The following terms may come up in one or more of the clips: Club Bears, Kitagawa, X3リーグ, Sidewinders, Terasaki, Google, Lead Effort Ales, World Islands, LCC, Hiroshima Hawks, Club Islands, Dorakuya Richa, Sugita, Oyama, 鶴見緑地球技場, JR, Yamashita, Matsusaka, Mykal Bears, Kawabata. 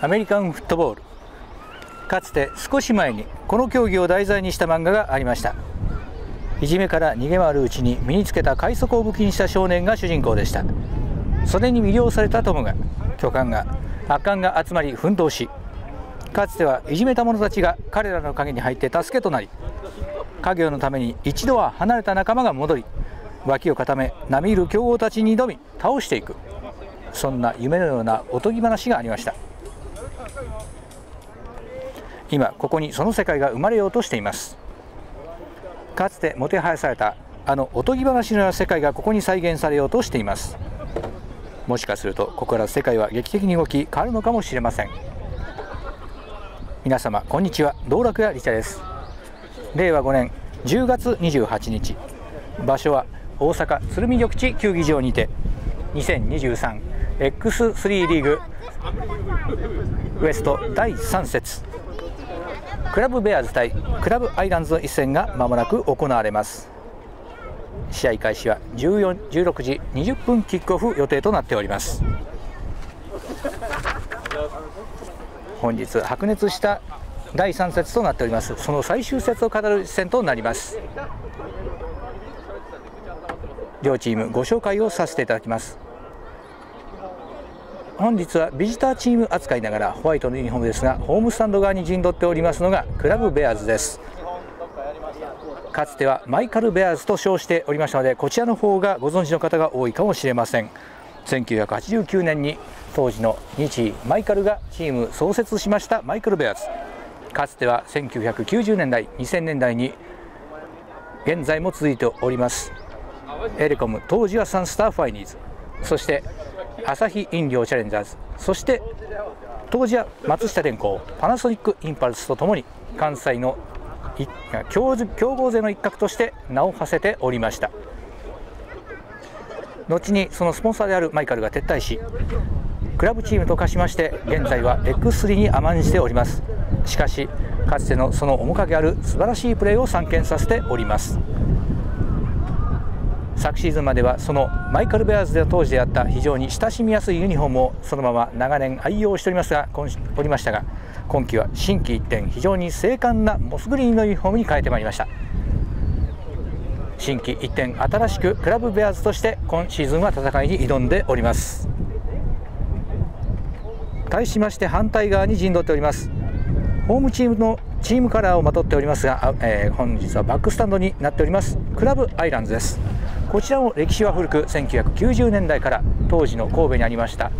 アメリカンフットボール。かつて少し前にこの競技を題材にした漫画がありました。いじめから逃げ回るうちに身につけた快速を武器にした少年が主人公でした。それに魅了されたトムが巨漢が悪漢が集まり奮闘し、かつてはいじめた者たちが彼らの陰に入って助けとなり、家業のために一度は離れた仲間が戻り、脇を固め並みいる強豪たちに挑み倒していく、そんな夢のようなおとぎ話がありました。今ここにその世界が生まれようとしています。かつてもてはやされたあのおとぎ話のような世界がここに再現されようとしています。もしかするとここから世界は劇的に動き変わるのかもしれません。皆様こんにちは、道楽屋リチャです。令和5年10月28日、場所は大阪鶴見緑地球技場にて 2023X3 リーグウエスト第3節クラブベアーズ対クラブアイランズの一戦が間もなく行われます。試合開始は16時20分キックオフ予定となっております。本日白熱した第3節となっております。その最終節を語る一戦となります。両チームご紹介をさせていただきます。本日はビジターチーム扱いながらホワイトのユニフォームですが、ホームスタンド側に陣取っておりますのがクラブベアーズです。かつてはマイカルベアーズと称しておりましたので、こちらの方がご存知の方が多いかもしれません。1989年に当時の日マイカルがチーム創設しましたマイカルベアーズ。かつては1990年代2000年代に現在も続いておりますエレコム、当時はサンスターファイニーズ、そしてアサヒ飲料チャレンジャーズ、そして当時は松下電工パナソニックインパルスとともに関西の強豪勢の一角として名を馳せておりました。後にそのスポンサーであるマイカルが撤退し、クラブチームと化しまして現在は X3 に甘んじております。しかしかつてのその面影ある素晴らしいプレーを散見させております。昨シーズンまではそのマイカルベアーズで当時であった非常に親しみやすいユニフォームをそのまま長年愛用しておりましたが、今季は心機一転非常に精悍なモスグリーンのユニフォームに変えてまいりました。心機一転新しくクラブベアーズとして今シーズンは戦いに挑んでおります。対しまして反対側に陣取っておりますホームチームのチームカラーをまとっておりますが、本日はバックスタンドになっておりますクラブアイランズです。こちらも歴史は古く1990年代から当時の神戸にありました、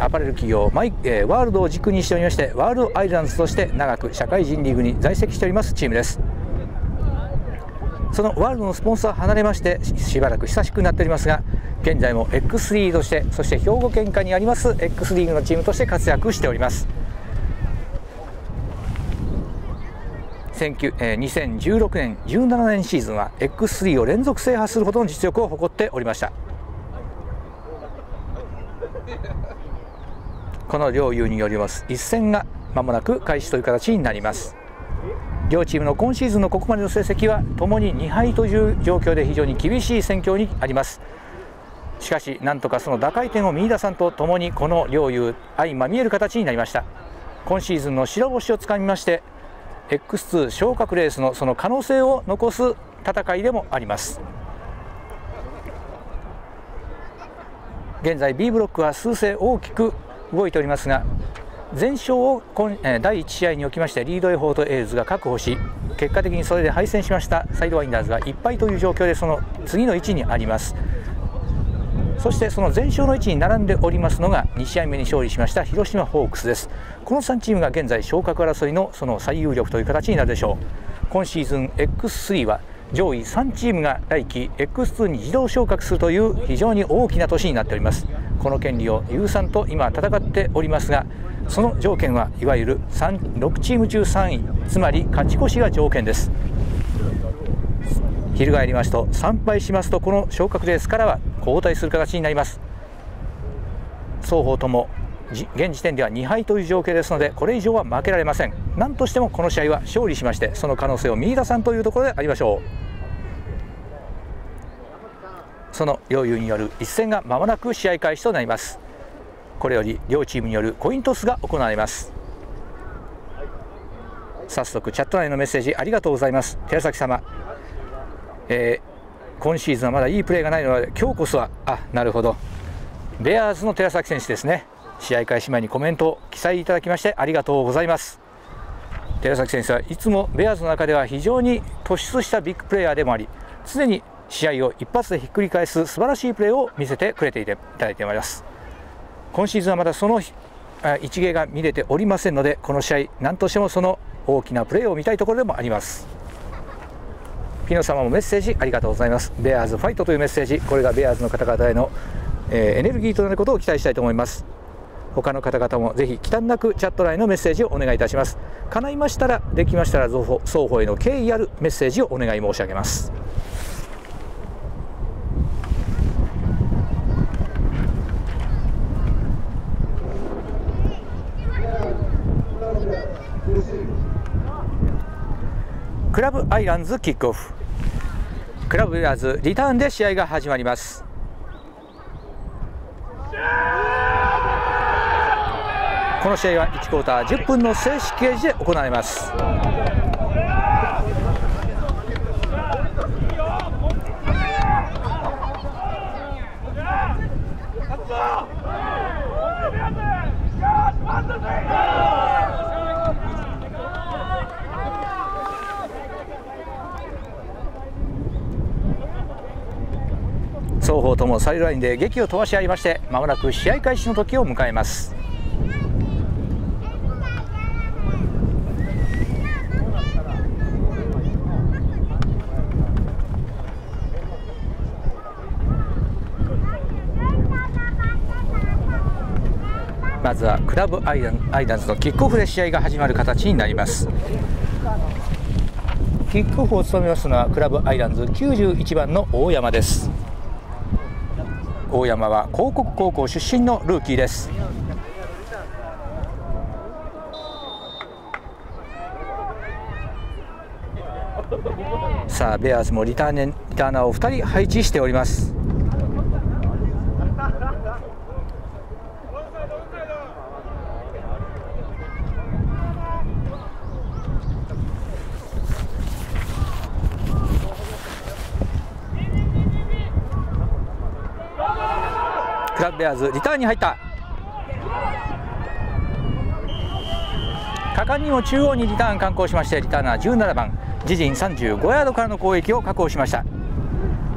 アパレル企業ワールドを軸にしておりまして、ワールドアイランズとして長く社会人リーグに在籍しておりますチームです。そのワールドのスポンサー離れましてしばらく久しくなっておりますが、現在も X リーグとして、そして兵庫県下にあります X リーグのチームとして活躍しております。2016年17年シーズンは X3 を連続制覇するほどの実力を誇っておりました。この両雄によります一戦が間もなく開始という形になります。両チームの今シーズンのここまでの成績はともに2敗という状況で非常に厳しい戦況にあります。しかしなんとかその打開点を見出さんとともにこの両雄相まみえる形になりました。今シーズンの白星をつかみまして、X2 昇格レースのその可能性を残す戦いでもあります。現在 B ブロックは数勢大きく動いておりますが、全勝を第1試合におきましてリードエフォートエールズが確保し、結果的にそれで敗戦しましたサイドワインダーズが1敗という状況でその次の位置にあります。そしてその全勝の位置に並んでおりますのが2試合目に勝利しました広島ホークスです。この3チームが現在昇格争いのその最有力という形になるでしょう。今シーズン X3 は上位3チームが来季 X2 に自動昇格するという非常に大きな年になっております。この権利を有産と今戦っておりますが、その条件はいわゆる6チーム中3位、つまり勝ち越しが条件です。翻りますと3敗しますとこの昇格レースからは後退する形になります。双方とも現時点では2敗という状況ですので、これ以上は負けられません。何としてもこの試合は勝利しまして、その可能性を見出さんというところでありましょう。その両雄による一戦が間もなく試合開始となります。これより両チームによるコイントスが行われます。早速チャット内のメッセージありがとうございます。寺崎様、今シーズンはまだいいプレーがないので今日こそは、なるほど、ベアーズの寺崎選手ですね。試合開始前にコメントを記載いただきましてありがとうございます。寺崎選手はいつもベアーズの中では非常に突出したビッグプレーヤーでもあり、常に試合を一発でひっくり返す素晴らしいプレーを見せてくれていただいております。今シーズンはまだその一芸が見れておりませんので、この試合何としてもその大きなプレーを見たいところでもあります。ピノ様もメッセージありがとうございます。ベアーズファイトというメッセージ、これがベアーズの方々へのエネルギーとなることを期待したいと思います。他の方々もぜひ忌憚なくチャット内のメッセージをお願いいたします。叶いましたら、できましたら双方への敬意あるメッセージをお願い申し上げます。クラブアイランズキックオフ、クラブアイランズリターンで試合が始まります。この試合は1クォーター10分の正式ゲージで行われます。双方ともサイドラインで檄を飛ばし合いまして、まもなく試合開始の時を迎えます。まずはクラブアイランズのキックオフで試合が始まる形になります。キックオフを務めますのはクラブアイランズ91番の大山です。大山は広告高校出身のルーキーです。さあベアーズもリターナーを2人配置しております。クラブベアーズリターンに入った。果敢にも中央にリターン敢行しまして、リターナー17番自陣35ヤードからの攻撃を確保しました。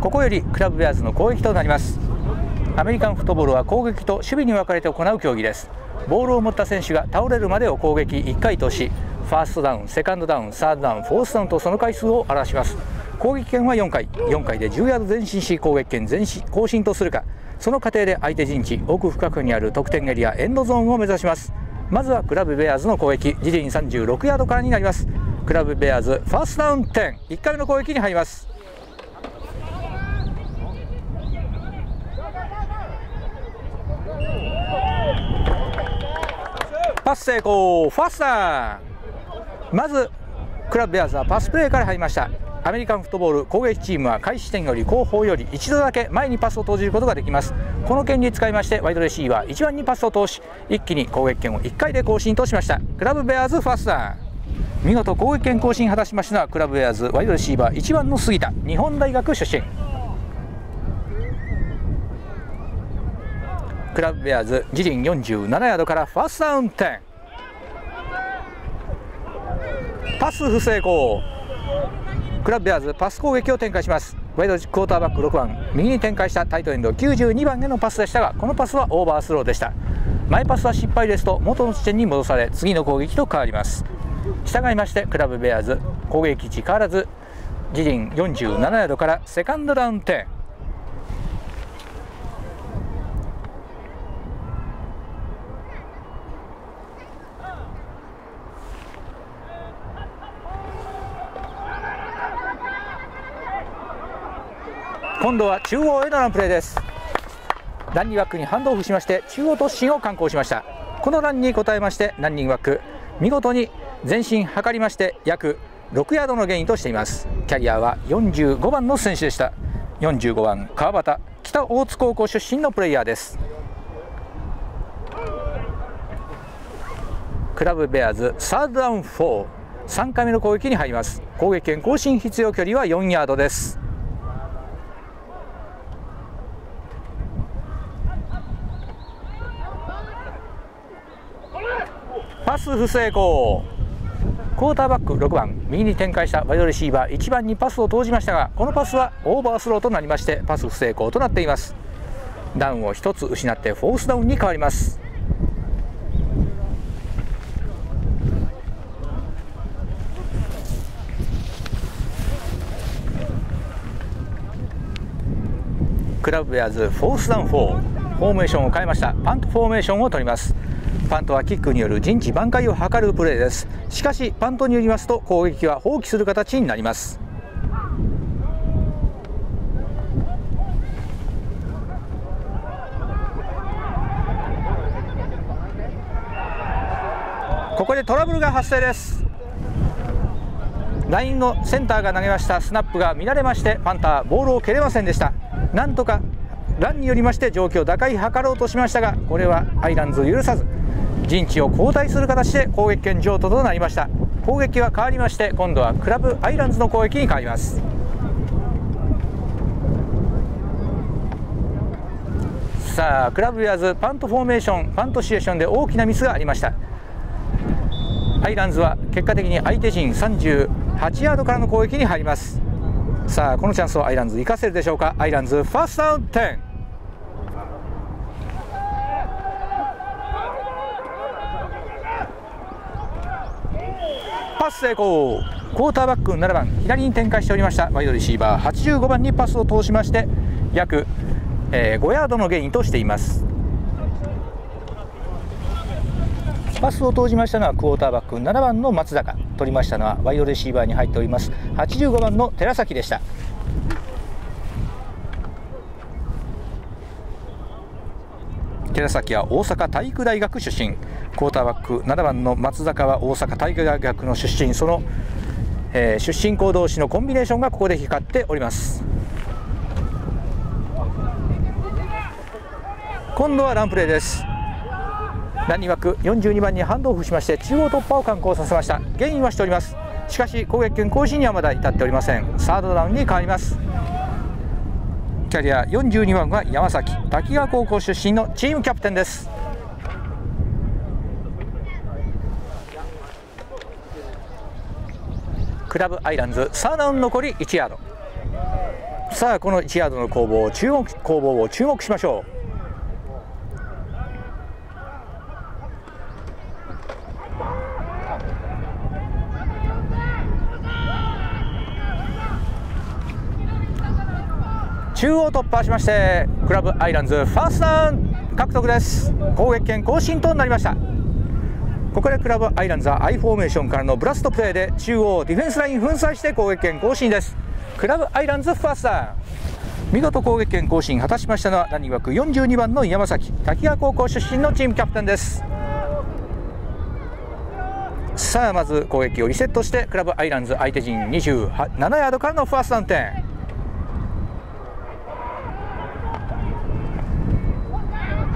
ここよりクラブベアーズの攻撃となります。アメリカンフットボールは攻撃と守備に分かれて行う競技です。ボールを持った選手が倒れるまでを攻撃1回とし、ファーストダウン、セカンドダウン、サードダウン、フォースダウンとその回数を表します。攻撃権は4回で10ヤード前進し、攻撃権前進更新とするか、その過程で相手陣地奥深くにある得点エリアエンドゾーンを目指します。まずはクラブベアーズの攻撃、自陣36ヤードからになります。クラブベアーズファーストダウン10、 1回目の攻撃に入ります。パス成功、ファーストダウン。まずクラブベアーズはパスプレーから入りました。アメリカンフットボール攻撃チームは開始点より後方より一度だけ前にパスを投じることができます。この権利使いまして、ワイドレシーバー1番にパスを通し、一気に攻撃権を1回で更新としました。クラブベアーズファーストダウン。見事攻撃権更新を果たしましたのはクラブベアーズワイドレシーバー1番の杉田、日本大学出身。クラブベアーズ自陣47ヤードからファーストダウン10、パス不成功。クラブベアーズパス攻撃を展開します。ワイドクォーターバック6番右に展開したタイトエンド92番へのパスでしたが、このパスはオーバースローでした。前パスは失敗ですと元の地点に戻され、次の攻撃と変わります。従いましてクラブベアーズ攻撃地変わらず自陣47ヤードからセカンドダウン10。今度は中央へのランプレーです。ランニングバックにハンドオフしまして中央突進を敢行しました。このランに応えましてランニングバック見事に前進図りまして、約6ヤードのゲインとしています。キャリアは45番の選手でした。45番川端、北大津高校出身のプレイヤーです。クラブベアーズサードダウン4、3回目の攻撃に入ります。攻撃権更新必要距離は4ヤードです。パス不成功。クォーターバック6番右に展開したワイドレシーバー1番にパスを投じましたが、このパスはオーバースローとなりましてパス不成功となっています。ダウンを1つ失ってフォースダウンに変わります。クラブベアーズフォースダウン4、フォーメーションを変えました。パントフォーメーションを取ります。パントはキックによる陣地挽回を図るプレーです。しかしパントによりますと攻撃は放棄する形になります。ここでトラブルが発生です。ラインのセンターが投げましたスナップが乱れまして、パンターボールを蹴れませんでした。なんとかランによりまして状況を打開図ろうとしましたが、これはアイランズを許さず陣地を交代する形で攻撃権譲渡となりました。攻撃は変わりまして、今度はクラブアイランズの攻撃に変わります。さあクラブベアーズパントフォーメーション、パントシチュエーションで大きなミスがありました。アイランズは結果的に相手陣38ヤードからの攻撃に入ります。さあこのチャンスをアイランズ生かせるでしょうか。アイランズファーストダウン10。パス成功。クォーターバック7番左に展開しておりましたワイドレシーバー85番にパスを通しまして約5ヤードのゲインとしています。パスを投じましたのはクォーターバック7番の松坂、取りましたのはワイドレシーバーに入っております85番の寺崎でした。寺崎は大阪体育大学出身、クォーターバック7番の松坂は大阪体育大学の出身、その、出身校同士のコンビネーションがここで光っております。今度はランプレーです。ランに枠42番にハンドオフしまして中央突破を敢行させました。ゲインはしております。しかし攻撃権更新にはまだ至っておりません。サードダウンに変わります。キャリア42番は山崎滝川高校出身のチームキャプテンです。クラブアイランズサーダウン残り1ヤード。さあこの1ヤードの攻防を注目しましょう。中央突破しましてクラブアイランズファーストダウン獲得です。攻撃権更新となりました。ここでクラブアイランズはアイフォーメーションからのブラストプレーで中央ディフェンスライン粉砕して攻撃権更新です。クラブアイランズファーストダウン、見事攻撃権更新果たしましたのはランニング枠42番の山崎滝川高校出身のチームキャプテンです。さあまず攻撃をリセットしてクラブアイランズ相手陣27ヤードからのファーストダウン点。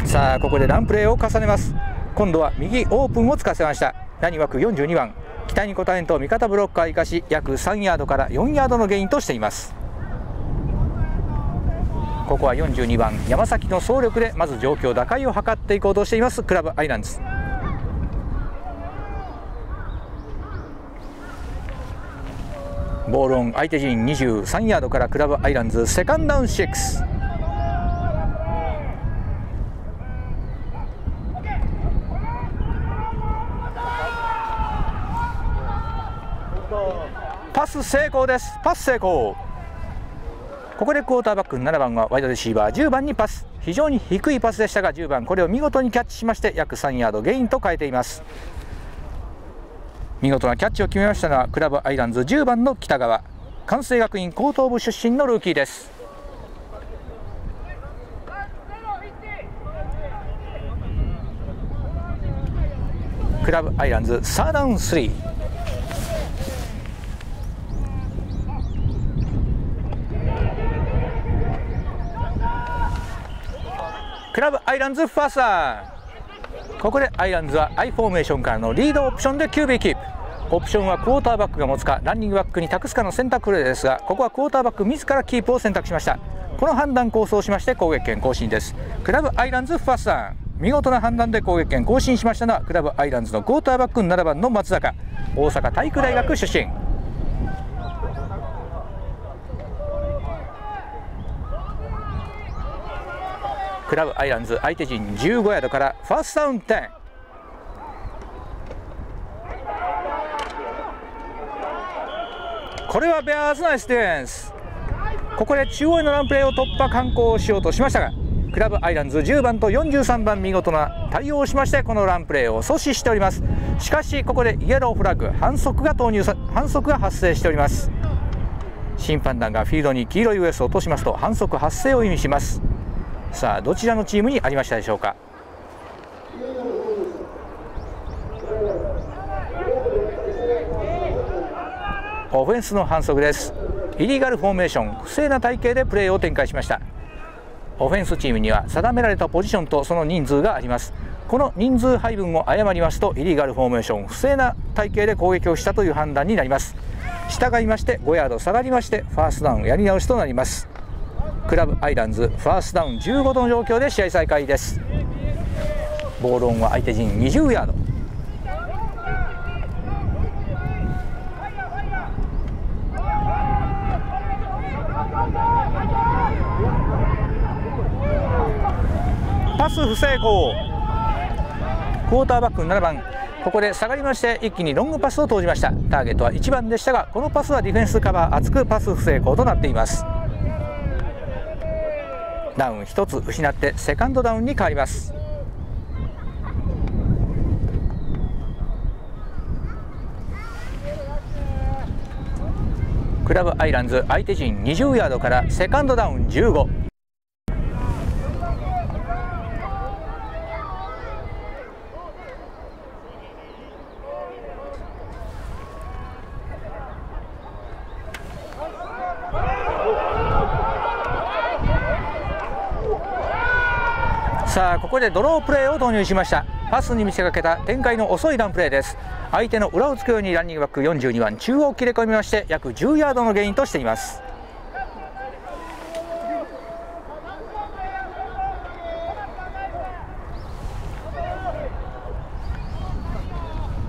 さあここでランプレーを重ねます。今度は右オープンをつかせました。ラン枠42番期待に応えんと味方ブロッカー生かし約3ヤードから4ヤードのゲインとしています。ここは42番山崎の総力でまず状況打開を図っていこうとしていますクラブアイランズ。ボールオン相手陣23ヤードからクラブアイランズセカンドダウン6。パス成功です。パス成功。ここでクォーターバック7番はワイドレシーバー10番にパス、非常に低いパスでしたが10番これを見事にキャッチしまして約3ヤードゲインと変えています。見事なキャッチを決めましたのはクラブアイランズ10番の北川、関西学院高等部出身のルーキーです。クラブアイランズサーダウン3。クラブアイランズファースターここでアイランズはアイフォーメーションからのリードオプションで QB キープ。オプションはクォーターバックが持つかランニングバックに託すかの選択プレーですが、ここはクォーターバック自らキープを選択しました。この判断構想しまして攻撃権更新です。クラブアイランズファーストダウン、見事な判断で攻撃権更新しましたのはクラブアイランズのクォーターバック7番の松坂、大阪体育大学出身。クラブアイランズ相手陣15ヤードからファーストダウン10。これはベアーズナイスディフェンス。ここで中央へのランプレーを突破敢行しようとしましたが、クラブアイランズ10番と43番見事な対応をしましてこのランプレーを阻止しております。しかしここでイエローフラッグ、反則が発生しております。審判団がフィールドに黄色いウエスを落としますと反則発生を意味します。さあどちらのチームにありましたでしょうか。オフェンスの反則です。イリーガルフォーメーション、不正な体系でプレーを展開しました。オフェンスチームには定められたポジションとその人数があります。この人数配分を誤りますとイリーガルフォーメーション、不正な体系で攻撃をしたという判断になります。従いまして5ヤード下がりましてファーストダウンやり直しとなります。クラブアイランズファーストダウン15度の状況で試合再開です。ボールオンは相手陣20ヤード。パス不成功。クォーターバック7番、ここで下がりまして一気にロングパスを投じました。ターゲットは1番でしたが、このパスはディフェンスカバー厚くパス不成功となっています。ダウン1つ失ってセカンドダウンに変わります。クラブアイランズ相手陣20ヤードからセカンドダウン15。さあここでドロープレーを導入しました。パスに見せかけた展開の遅いランプレーです。相手の裏をつくようにランニングバック42番中央を切れ込みまして約10ヤードのゲインとしています。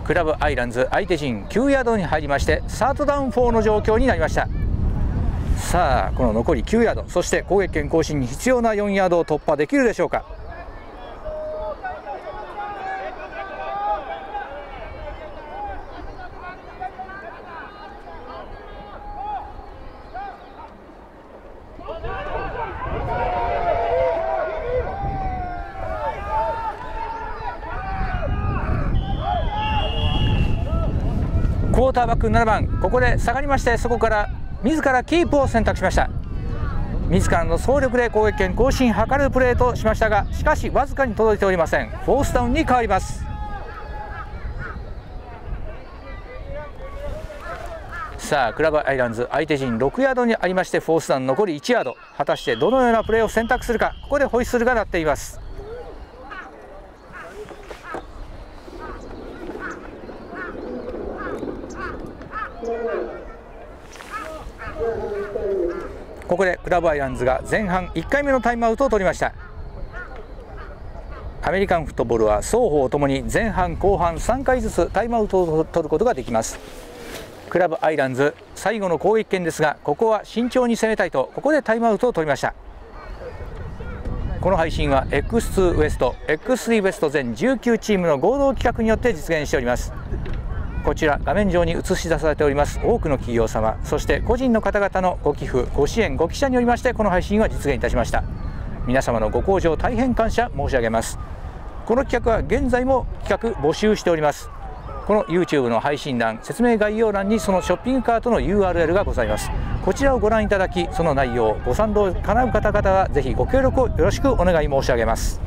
クラブアイランズ相手陣9ヤードに入りましてサードダウン4の状況になりました。さあこの残り9ヤード、そして攻撃権更新に必要な4ヤードを突破できるでしょうか。クォーターバック7番、ここで下がりましてそこから自らキープを選択しました。自らの総力で攻撃権更新を図るプレーとしましたが、しかしわずかに届いておりません。フォースダウンに変わります。さあクラブアイランズ相手陣6ヤードにありましてフォースダウン残り1ヤード。果たしてどのようなプレーを選択するか。ここでホイッスルが鳴っています。ここでクラブアイランズが前半1回目のタイムアウトを取りました。アメリカンフットボールは双方ともに前半後半3回ずつタイムアウトを取ることができます。クラブアイランズ最後の攻撃権ですが、ここは慎重に攻めたいとここでタイムアウトを取りました。この配信は X2 ウエスト、X3 ウエスト全19チームの合同企画によって実現しております。こちら画面上に映し出されております多くの企業様、そして個人の方々のご寄付、ご支援、ご寄付によりましてこの配信は実現いたしました。皆様のご好評大変感謝申し上げます。この企画は現在も企画募集しております。この YouTube の配信欄、説明概要欄にそのショッピングカートの URL がございます。こちらをご覧いただき、その内容ご賛同かなう方々はぜひご協力をよろしくお願い申し上げます。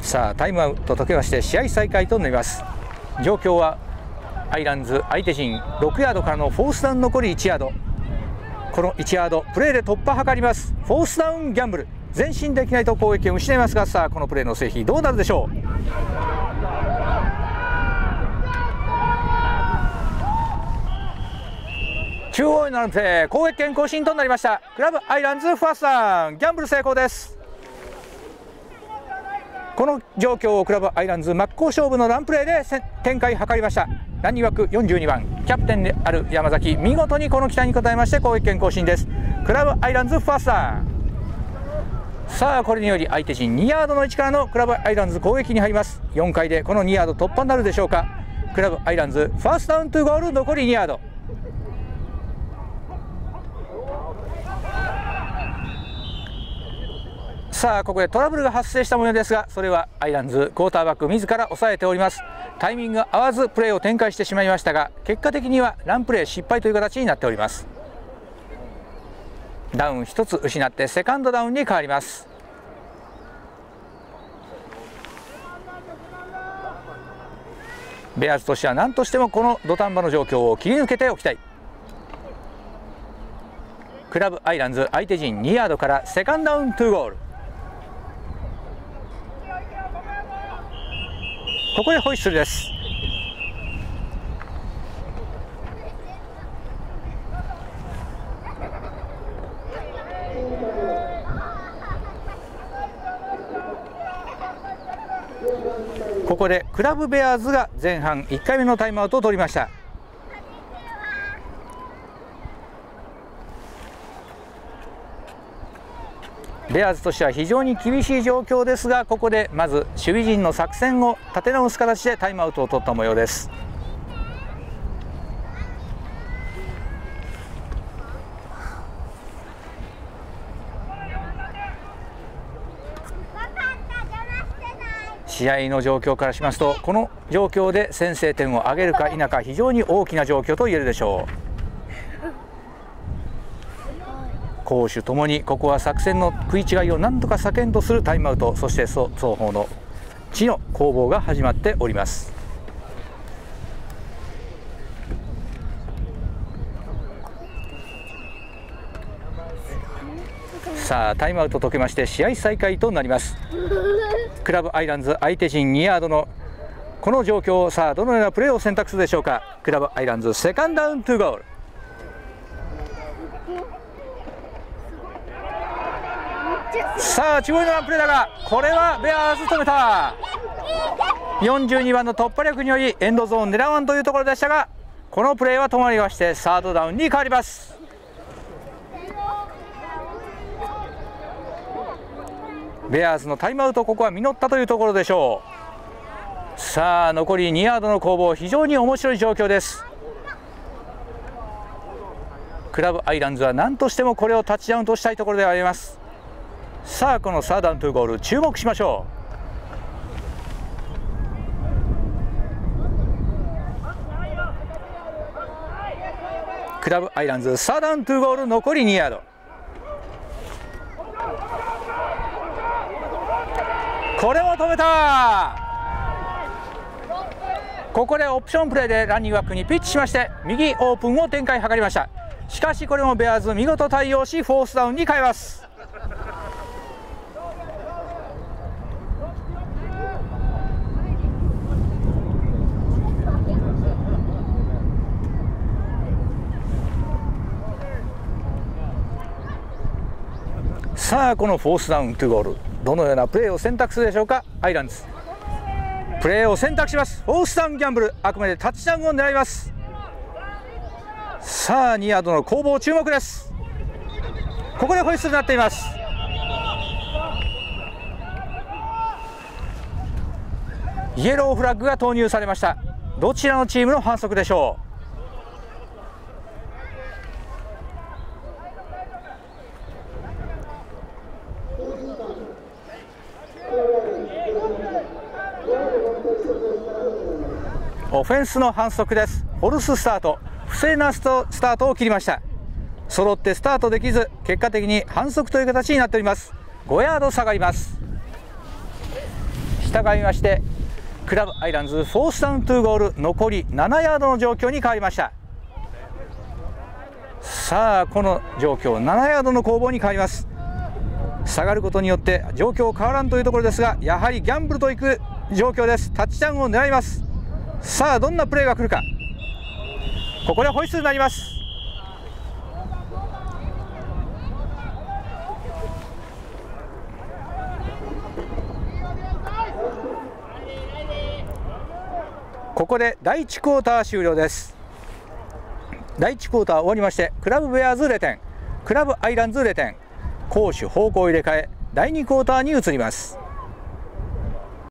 さあタイムアウト解けまして試合再開となります。状況はアイランズ相手陣6ヤードからのフォースダウン、残り1ヤード、この1ヤードプレーで突破を図ります。フォースダウンギャンブル、前進できないと攻撃を失いますが、さあこのプレーの成否どうなるでしょう。中央に並んで攻撃権更新となりました。クラブアイランズファーストダウンギャンブル成功です。この状況をクラブアイランズ真っ向勝負のランプレーで展開を図りました。ランニング枠42番キャプテンである山崎、見事にこの期待に応えまして攻撃権更新です。クラブアイランズファーストダウン、さあこれにより相手陣2ヤードの位置からのクラブアイランズ攻撃に入ります。4回でこの2ヤード突破になるでしょうか。クラブアイランズファーストダウントゥーゴール、残り2ヤード。さあここでトラブルが発生した模様ですが、それはアイランズクォーターバック自ら抑えております。タイミングが合わずプレーを展開してしまいましたが、結果的にはランプレー失敗という形になっております。ダウン1つ失ってセカンドダウンに変わります。ベアーズとしては何としてもこの土壇場の状況を切り抜けておきたい。クラブアイランズ相手陣2ヤードからセカンドダウントゥーゴール、ここでホイッスルです。ここでクラブベアーズが前半1回目のタイムアウトを取りました。ベアーズとしては非常に厳しい状況ですが、ここでまず守備陣の作戦を立て直す形でタイムアウトを取った模様です。試合の状況からしますと、この状況で先制点を挙げるか否か、非常に大きな状況と言えるでしょう。攻守ともにここは作戦の食い違いを何とか避けんとするタイムアウト、そして双方の地の攻防が始まっております。さあタイムアウト解けまして試合再開となります。クラブアイランズ相手陣2ヤードのこの状況を、さあどのようなプレーを選択するでしょうか。クラブアイランズセカンドダウントゥーゴール、さあ中央のランプレーだが、これはベアーズ止めた。42番の突破力によりエンドゾーン狙わんというところでしたが、このプレーは止まりましてサードダウンに変わります。ベアーズのタイムアウト、ここは実ったというところでしょう。さあ残り2ヤードの攻防、非常に面白い状況です。クラブアイランズは何としてもこれをタッチダウンとしたいところではあります。さあこのサードダウントゥーゴール、注目しましょう。クラブアイランズサードダウントゥーゴール、残り2ヤード。これを止めた。ここでオプションプレーでランニングバックにピッチしまして、右オープンを展開を図りました。しかしこれもベアーズ見事対応し、フォースダウンに変えます。さあこのフォースダウントゥーゴール、どのようなプレーを選択するでしょうか。アイランズプレーを選択します。フォースダウンギャンブル、あくまでタッチダウンを狙います。さあ2ヤードの攻防注目です。ここでホイッスルになっています。イエローフラッグが投入されました。どちらのチームの反則でしょう。オフェンスの反則です。フォルススタート、不正なスタートを切りました。揃ってスタートできず、結果的に反則という形になっております。5ヤード下がります。従いましてクラブアイランズ、フォースダウン2ゴール、残り7ヤードの状況に変わりました。さあこの状況、7ヤードの攻防に変わります。下がることによって状況変わらんというところですが、やはりギャンブルといく状況です。タッチダウンを狙います。さあどんなプレーが来るか。ここでホイッスルになります。ここで第1クォーター終了です。第1クォーター終わりまして、クラブベアーズ0点、クラブアイランズ0点、攻守方向入れ替え、第2クォーターに移ります。